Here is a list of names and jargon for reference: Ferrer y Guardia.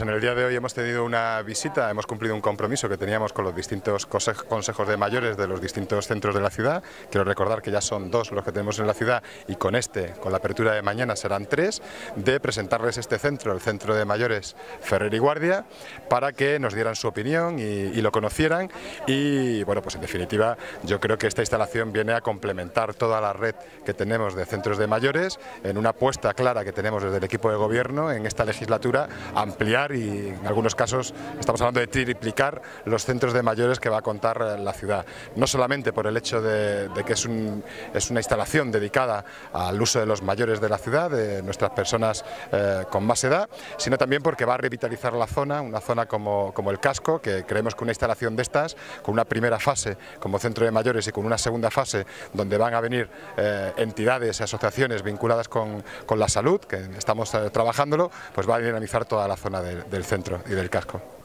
En el día de hoy hemos tenido una visita, hemos cumplido un compromiso que teníamos con los distintos consejos de mayores de los distintos centros de la ciudad. Quiero recordar que ya son 2 los que tenemos en la ciudad y con la apertura de mañana serán 3, de presentarles este centro, el centro de mayores Ferrer y Guardia, para que nos dieran su opinión y lo conocieran. Y bueno, pues en definitiva yo creo que esta instalación viene a complementar toda la red que tenemos de centros de mayores en una apuesta clara que tenemos desde el equipo de gobierno en esta legislatura, ampliar y en algunos casos estamos hablando de triplicar los centros de mayores que va a contar la ciudad. No solamente por el hecho de que es una instalación dedicada al uso de los mayores de la ciudad, de nuestras personas con más edad, sino también porque va a revitalizar la zona, una zona como el casco, que creemos que una instalación de estas, con una primera fase como centro de mayores y con una segunda fase donde van a venir entidades, asociaciones vinculadas con la salud, que estamos trabajándolo, pues va a dinamizar toda la zona del centro y del casco.